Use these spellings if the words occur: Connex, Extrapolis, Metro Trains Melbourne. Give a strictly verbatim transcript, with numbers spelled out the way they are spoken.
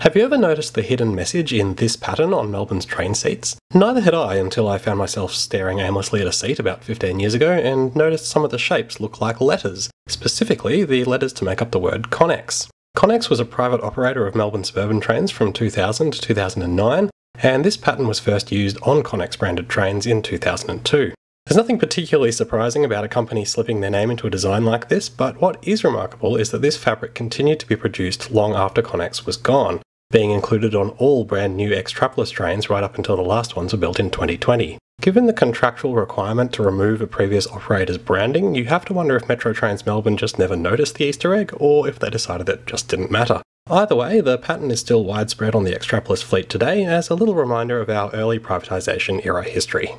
Have you ever noticed the hidden message in this pattern on Melbourne's train seats? Neither had I until I found myself staring aimlessly at a seat about fifteen years ago and noticed some of the shapes look like letters, specifically the letters to make up the word Connex. Connex was a private operator of Melbourne suburban trains from two thousand to two thousand nine, and this pattern was first used on Connex branded trains in two thousand two. There's nothing particularly surprising about a company slipping their name into a design like this, but what is remarkable is that this fabric continued to be produced long after Connex was gone, being included on all brand new Extrapolis trains right up until the last ones were built in twenty twenty. Given the contractual requirement to remove a previous operator's branding, you have to wonder if Metro Trains Melbourne just never noticed the Easter egg, or if they decided it just didn't matter. Either way, the pattern is still widespread on the Extrapolis fleet today as a little reminder of our early privatisation era history.